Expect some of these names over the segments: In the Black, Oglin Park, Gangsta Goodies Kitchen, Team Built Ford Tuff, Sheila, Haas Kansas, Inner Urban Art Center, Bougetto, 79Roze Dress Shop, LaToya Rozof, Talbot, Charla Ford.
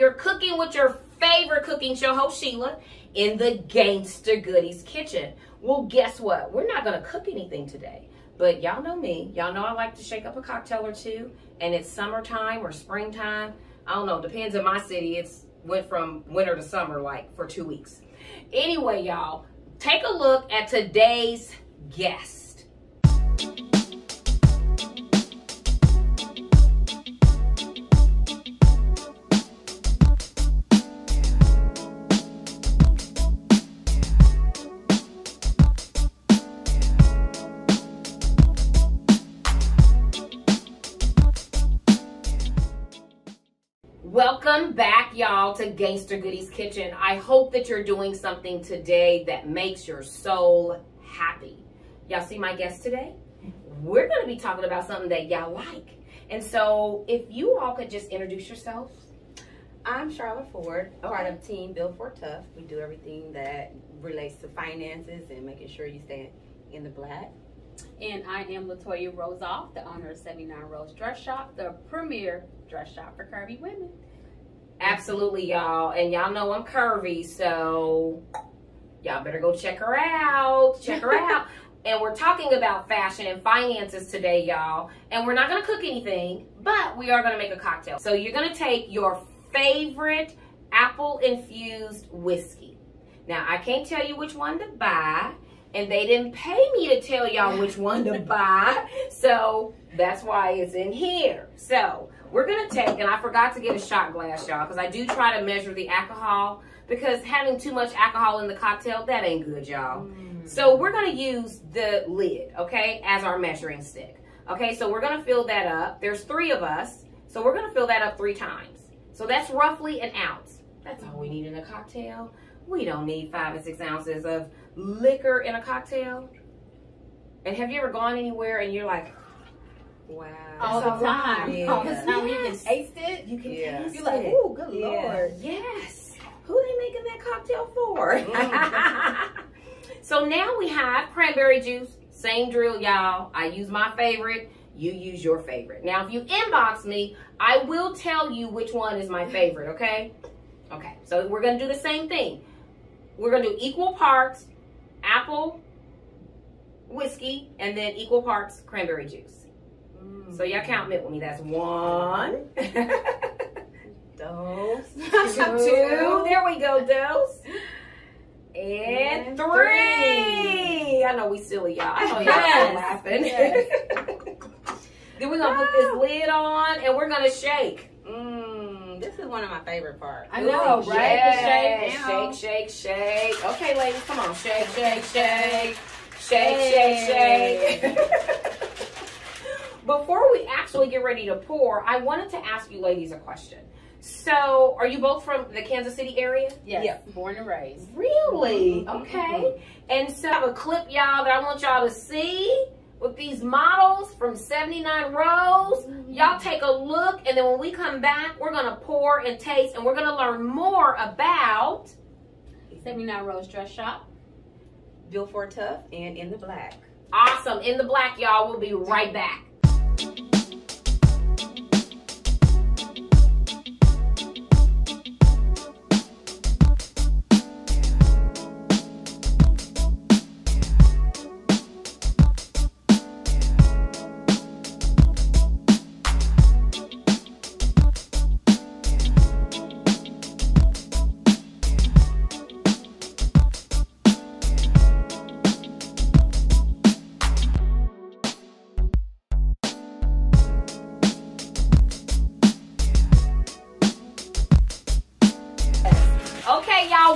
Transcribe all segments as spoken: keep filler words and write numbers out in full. You're cooking with your favorite cooking show host, Sheila, in the Gangsta Goodies Kitchen. Well, guess what? We're not going to cook anything today. But y'all know me. Y'all know I like to shake up a cocktail or two. And it's summertime or springtime. I don't know. Depends on my city. It's went from winter to summer, like, for two weeks. Anyway, y'all, take a look at today's guest. Welcome back, y'all, to Gangsta Goodies Kitchen. I hope that you're doing something today that makes your soul happy. Y'all see my guest today? We're going to be talking about something that y'all like. And so if you all could just introduce yourselves. I'm Charla Ford, okay. Part of Team Built Ford Tuff. We do everything that relates to finances and making sure you stay in the black. And I am LaToya Rozof, the owner of seventy-nine Roze Dress Shop, the premier dress shop for curvy women. Absolutely, y'all. And y'all know I'm curvy, so y'all better go check her out. Check her out. And we're talking about fashion and finances today, y'all. And we're not going to cook anything, but we are going to make a cocktail. So you're going to take your favorite apple-infused whiskey. Now, I can't tell you which one to buy. And they didn't pay me to tell y'all which one to buy. So that's why it's in here. So we're going to take, and I forgot to get a shot glass, y'all, because I do try to measure the alcohol. Because having too much alcohol in the cocktail, that ain't good, y'all. Mm. So we're going to use the lid, okay, as our measuring stick. Okay, so we're going to fill that up. There's three of us. So we're going to fill that up three times. So that's roughly an ounce. That's all we need in a cocktail. We don't need five and six ounces of liquor in a cocktail. And have you ever gone anywhere and you're like, wow. All the time. Because now we can taste it. You can yeah. taste it. You're like, ooh, good yeah. Lord. Yes. Who are they making that cocktail for? Mm. So now we have cranberry juice. Same drill, y'all. I use my favorite. You use your favorite. Now, if you inbox me, I will tell you which one is my favorite, okay? Okay. So we're going to do the same thing. We're going to do equal parts apple whiskey and then equal parts cranberry juice. Mm. So y'all count with me. That's one. Dose. Two. There we go, dose. And, and three. three. I know we silly, y'all. I know y'all yes. are laughing. Yes. Then we're going to oh. put this lid on and we're going to shake. This is one of my favorite parts. I know, right? Yes. Shake, shake, shake, shake. Okay, ladies, come on. Shake, shake, shake. Shake, hey. shake, shake. Before we actually get ready to pour, I wanted to ask you ladies a question. So, are you both from the Kansas City area? Yes. Yeah. Born and raised. Really? Mm-hmm. Okay. And so, I have a clip, y'all, that I want y'all to see. With these models from seventy-nine Roze, y'all take a look, and then when we come back, we're gonna pour and taste, and we're gonna learn more about seventy-nine Roze Dress Shop, Built Ford Tuff, and In the Black. Awesome, In the Black, y'all. We'll be right back.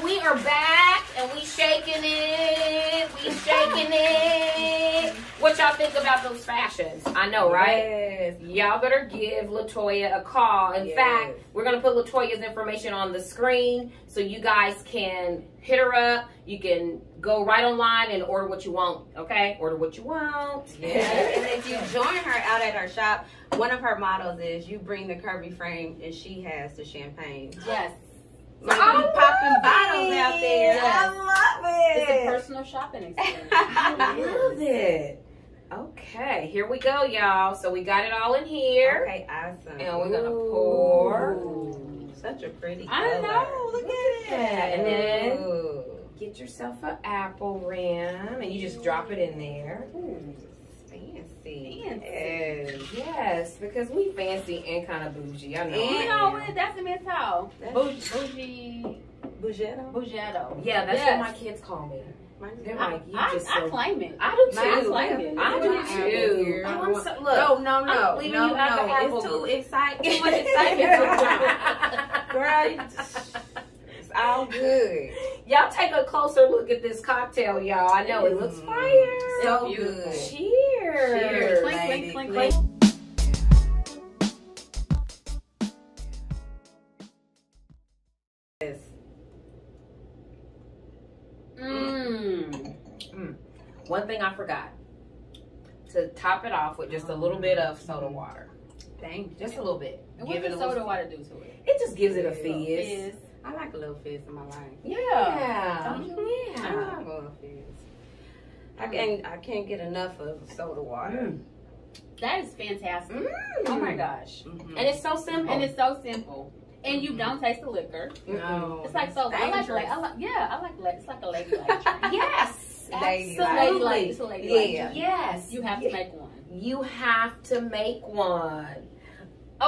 We are back and we shaking it. We shaking it. What y'all think about those fashions? I know, right? Yes. Y'all better give LaToya a call. In yes. fact, we're going to put LaToya's information on the screen so you guys can hit her up. You can go right online and order what you want, okay? Order what you want. Yes. And if you join her out at her shop, one of her models is you bring the curvy frame and she has the champagne. Yes. Like oh, popping bottles it. out there. Yes. I love it. It's a personal shopping experience. I love it. Okay, here we go, y'all. So we got it all in here. Okay, awesome. And we're going to pour. Ooh. such a pretty color. I know, look, look at, at that. It. And then ooh, get yourself an apple rim and you just drop it in there. Ooh, fancy. Fancy. Yes, yes, because we fancy and kind of bougie. I know. And you know what? That's a misspell. Bougie. Bougetto? Bougetto. Yeah, that's yes. what my kids call me. They're I, like, you I, just I, so, I claim it. I do too. I claim it. I do too. Oh, so, look, no, no, no. I'm leaving no, you out no, the It's too exciting. Too much excitement. Girl, it's all good. Y'all take a closer look at this cocktail, y'all. I know mm. it looks fire. So good. Cheers. Cheers. Clink, clink, clink, clink. Yes. One thing I forgot to top it off with just a little bit of soda water. Dang, just a little bit. And what does soda water do to it? It just gives it a fizz. fizz. I like a little fizz in my life. Yeah, yeah. Don't you? Yeah. I like a little fizz. I can't. I can't get enough of soda water. Mm. That is fantastic. Mm. Oh my gosh! Mm-hmm. And it's so simple. And it's so simple. And you don't taste the liquor. No, it's like so. I like, like, I like. Yeah, I like. like it's like a lady light. Yes. Absolutely. Absolutely. Yeah. Yes. You have to make one. You have to make one.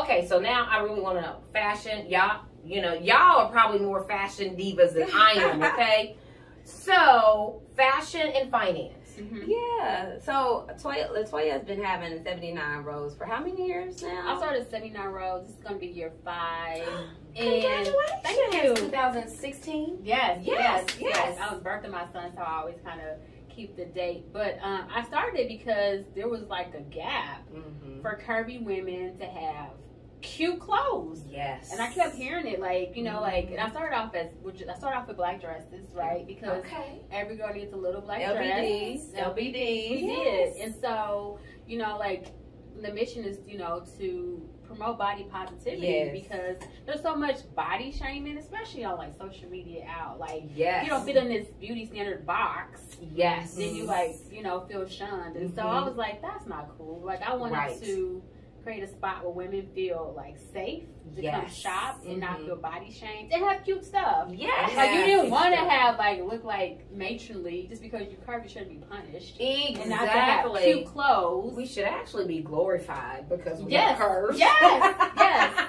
Okay, so now I really want to know fashion. Y'all, you know, y'all are probably more fashion divas than I am. Okay. So fashion and finance. Mm-hmm. Yeah. So LaToya has been having seventy-nine Roze for how many years now? I started seventy-nine Roze. It's gonna be year five. Congratulations. And thank you. two thousand sixteen? Yes, yes, yes, yes. I was birthing my son, so I always kind of keep the date. But um, I started it because there was like a gap mm-hmm. for curvy women to have cute clothes. Yes. And I kept hearing it, like, you know, mm-hmm. like, and I started off as, I started off with black dresses, right? Because okay. every girl needs a little black L B Ds, dress. L B Ds. L B Ds. Yes. And so, you know, like, the mission is, you know, to promote body positivity yes. because there's so much body shaming, especially on like social media out. Like yes. if you don't fit in this beauty standard box. Yes. Then you like, you know, feel shunned. And mm-hmm. so I was like, that's not cool. Like I wanted right. to create a spot where women feel like safe to yes. come shop and mm-hmm. not feel body shamed and have cute stuff. Yes. Like you didn't want to have like look like matronly just because you curvy shouldn't be punished. Exactly. And not to have cute clothes. We should actually be glorified because we yes. have curves. Yes. Yes.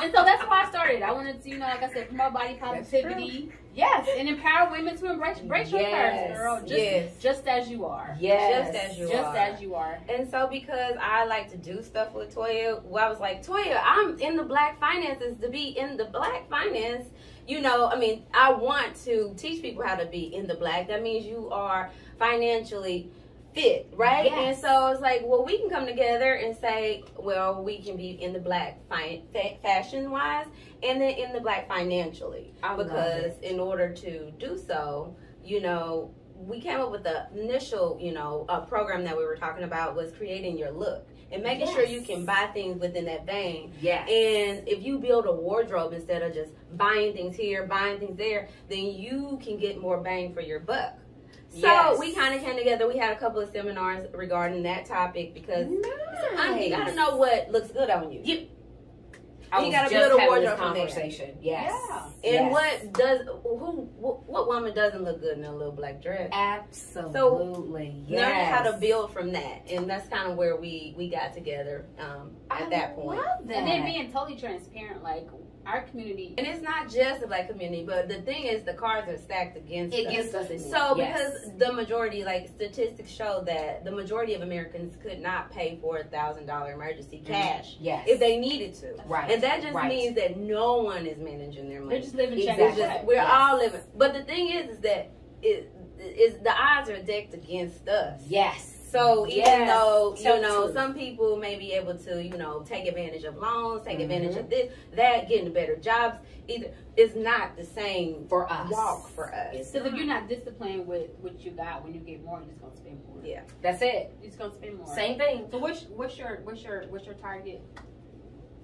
And so that's why I started. I wanted to, you know, like I said, promote body positivity. Yes. And empower women to embrace, embrace your curves, girl. Just, yes. just as you are. Yes. Just as you just are. Just as you are. And so because I like to do stuff with Toya, well, I was like, Toya, I'm in the black finances to be in the black finance. You know, I mean, I want to teach people how to be in the black. That means you are financially fit, right? Yes. And so it's like, well, we can come together and say, well, we can be in the black fi fa fashion wise and then in the black financially. I because in order to do so, you know, we came up with the initial, you know, uh, program that we were talking about was creating your look and making yes. sure you can buy things within that vein. Yes. And if you build a wardrobe instead of just buying things here, buying things there, then you can get more bang for your buck. So yes. we kind of came together. We had a couple of seminars regarding that topic because nice. you gotta know what looks good on you. You, you gotta build a wardrobe conversation. Yes. Yeah. And yes. what does who what woman doesn't look good in a little black dress? Absolutely. So yes. learn how to build from that, and that's kind of where we we got together um, at I that point. Love that. And then being totally transparent, like. Our community, and it's not just the black community, but the thing is the cards are stacked against it us. Against us. Indeed. So yes. because the majority, like statistics show that the majority of Americans could not pay for a thousand dollar emergency cash yes. if they needed to. Right. And that just right. means that no one is managing their money. They're just living exactly. check just, We're yes. all living. But the thing is, is that it is the odds are decked against us. Yes. So even yes. though, you so know, true. some people may be able to, you know, take advantage of loans, take mm-hmm. advantage of this, that, getting better jobs, either it's not the same for us. Walk for us. Because if you're not disciplined with what you got, when you get more, you're just gonna spend more. Yeah. That's it. You're just gonna spend more. Same thing. So what's what's your what's your what's your target?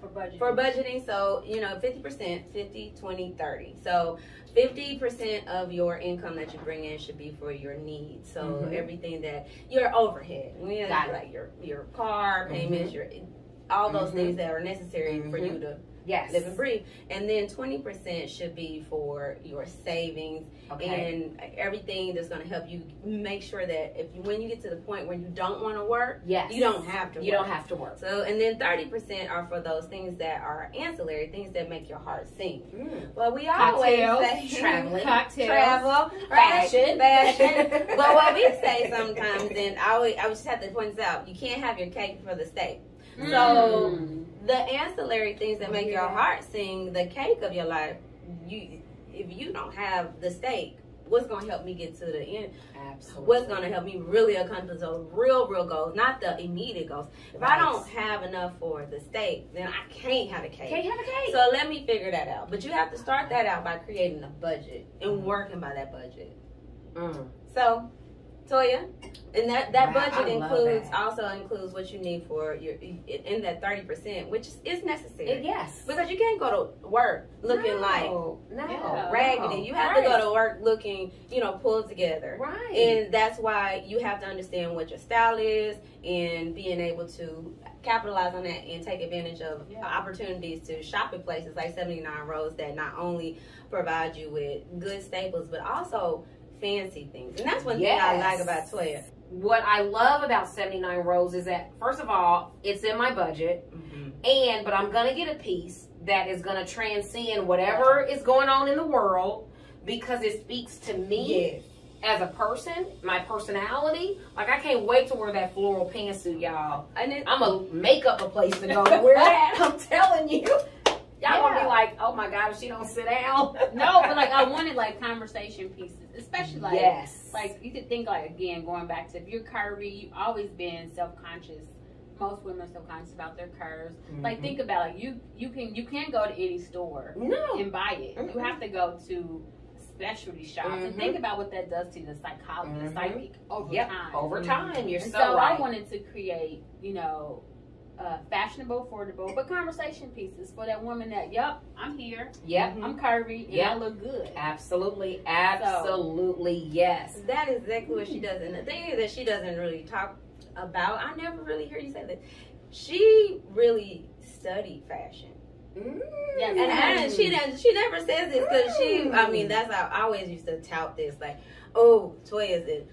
For budgeting. For budgeting, so, you know, fifty percent, fifty, twenty, thirty. So fifty percent of your income that you bring in should be for your needs. So mm-hmm. everything that, your overhead, you know, like your, your car payments, mm-hmm. your all those mm-hmm. things that are necessary mm-hmm. for you to Yes. Live and breathe. And then twenty percent should be for your savings, okay, and everything that's going to help you make sure that if you, when you get to the point where you don't want to work, yes, you don't have to work. You don't have to work. So, and then thirty percent are for those things that are ancillary, things that make your heart sing. Mm. Well, we always Cocktails, say traveling, Cocktails, travel, right? Fashion. Fashion. But what we say sometimes, and I always, I just have to point this out, you can't have your cake for the steak. Mm. So the ancillary things that make yeah. your heart sing, the cake of your life, you, if you don't have the steak, what's going to help me get to the end? Absolutely. What's going to help me really accomplish those real, real goals, not the immediate goals. If right. I don't have enough for the steak, then I can't have a cake. Can't have a cake. So let me figure that out. But you have to start that out by creating a budget and working by that budget. Mm. So, Toya, and that, that wow, budget includes that. also includes what you need for your, in that thirty percent, which is necessary. It, yes. Because you can't go to work looking no, like no, no, raggedy. You have right. to go to work looking, you know, pulled together. Right. And that's why you have to understand what your style is and being able to capitalize on that and take advantage of yeah. opportunities to shop at places like seventy-nine Roze that not only provide you with good staples, but also fancy things. And that's one yes. thing I like about Toya. What I love about seventy-nine Roze is that, first of all, it's in my budget, mm-hmm. and but I'm going to get a piece that is going to transcend whatever is going on in the world because it speaks to me yes. as a person, my personality. Like, I can't wait to wear that floral pantsuit, y'all. And then, I'm going to make up a place to go to wear that. I'm telling you. Y'all gonna yeah. be like, oh my God, if she don't sit down. No, but like I wanted like conversation pieces, especially like, yes. like you could think like, again, going back to if you're curvy, you've always been self-conscious. Most women are self-conscious about their curves. Mm-hmm. Like think about like you, you can you can't go to any store no. and buy it. Mm-hmm. You have to go to specialty shops mm-hmm. and think about what that does to the psychology, mm-hmm. the psyche over yep. time. Over time, mm-hmm. you're and so, so right. I wanted to create, you know, Uh, fashionable, affordable, but conversation pieces for that woman that, yep, I'm here, yep, mm-hmm. I'm curvy, and yep. I look good. Absolutely, absolutely, so, yes. That is exactly what she does. And the thing is that she doesn't really talk about, I never really hear you say that, she really studied fashion. Mm. Yeah, and I, she doesn't, she never says this because she, I mean, that's how I always used to tout this, like, oh, Toya is it.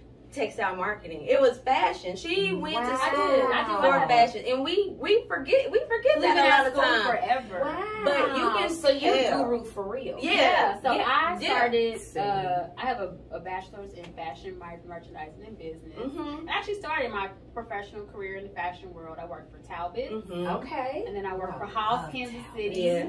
textile marketing. It was fashion. She went wow. to school I did. I did for wow. fashion, and we we forget we forget we that a lot of time. Forever. Wow. But you can so you guru for real. Yeah. yeah. So yeah. I started. Yeah. Uh, I have a, a bachelor's in fashion, merchandising, and business. Mm-hmm. I actually started my professional career in the fashion world. I worked for Talbot. Mm-hmm. Okay. And then I worked wow. for Haas Kansas City. Yeah. Yes.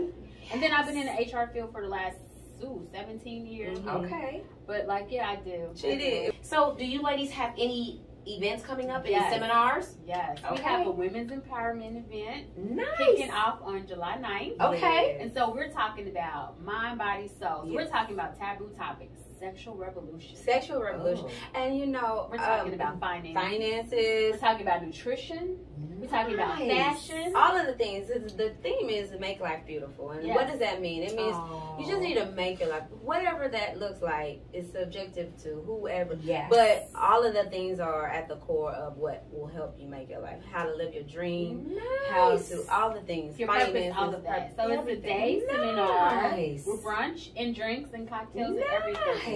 And then I've been in the H R field for the last. Ooh, seventeen years. Mm-hmm. Okay. But like, yeah, I do. She I did. Do. So do you ladies have any events coming up? Yes. Any seminars? Yes. Okay. We have a women's empowerment event. Nice. Kicking off on July ninth. Okay. And so we're talking about mind, body, soul. Yes. We're talking about taboo topics. Sexual revolution. Sexual revolution. Oh. And you know, we're talking um, about finances. Finances. We're talking about nutrition. We're talking nice. about fashion. All of the things. The theme is to make life beautiful. And yes. what does that mean? It means oh. you just need to make your life. Whatever that looks like is subjective to whoever. Yes. But all of the things are at the core of what will help you make your life. How to live your dream. Nice. How to, all the things. Your finances, purpose, all of that. So it's a day seminar. Nice. With brunch and drinks and cocktails nice. and everything.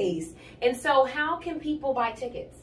And so how can people buy tickets?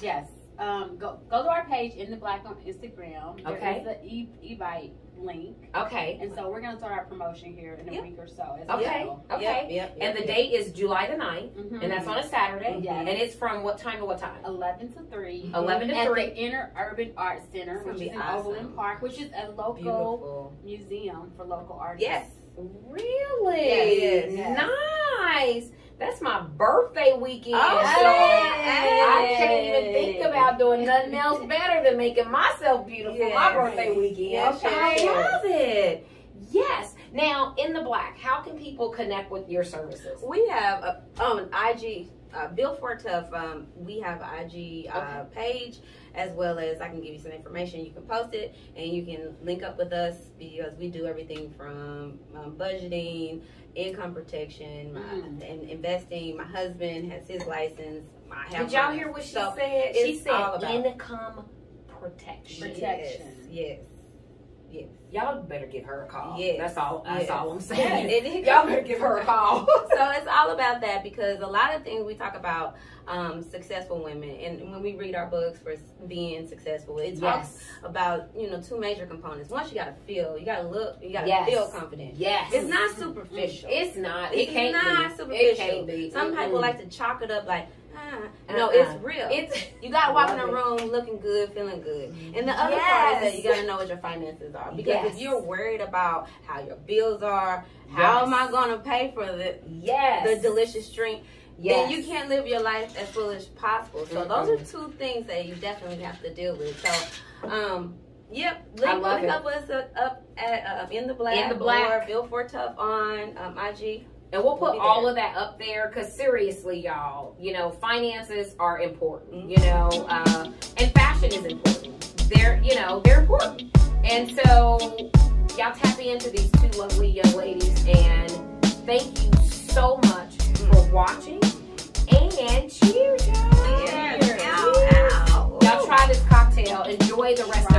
Yes. Um, go go to our page In the Black on Instagram. There okay. is an e e-bite link. Okay. And so we're gonna start our promotion here in a yep. week or so. As okay. Well. Okay. Yep, yep, and yep, the yep. date is July the ninth, mm-hmm. and that's on a Saturday. Yes. And it's from what time to what time? Eleven to three. Eleven to at three. At the Inner Urban Art Center, which is in awesome. Oglin Park, which is a local Beautiful. museum for local artists. Yes. Really? Yes. Yes. Nice. That's my birthday weekend. Oh, so hey. I can't even think about doing nothing else better than making myself beautiful yes. my birthday weekend. Yes, okay. Sure. I love it. Yes. Now, In the Black, how can people connect with your services? We have a, um, I G, uh, Built Ford Tuff. Um, we have an I G uh, okay. page, as well as I can give you some information. You can post it, and you can link up with us because we do everything from um, budgeting, income protection, my, mm. and investing. My husband has his license. My Did y'all hear what she so said? She said income protection. Protection. Yes. Yes. yes. y'all better give her a call. Yes. That's all that's yes. all I'm saying. Y'all better give her a call. So it's all about that, because a lot of things we talk about um successful women, and when we read our books for being successful, it talks yes. about, you know, two major components. Once, you gotta feel, you gotta look, you gotta yes. feel confident. Yes. It's not superficial. It's not. It, it can't not be. superficial. It can't be. Some people mm-hmm. like to chalk it up like Uh, no, uh-uh. it's real. It's you got to walk in a room looking good, feeling good. And the other yes. part is that you got to know what your finances are. Because yes. if you're worried about how your bills are, how yes. am I going to pay for the yes. the delicious drink, yes. then you can't live your life as full as possible. So mm-hmm. those are two things that you definitely have to deal with. So, um, yep, link, link up with us up at uh, In the Black, in the Black. or Built Ford Tuff on um, I G. And we'll put we'll all of that up there, because seriously, y'all, you know, finances are important, you know, uh, and fashion is important. They're, you know, they're important. And so y'all tap into these two lovely young ladies, and thank you so much for watching, and cheers, y'all. Cheers. Y'all try this cocktail. Enjoy the rest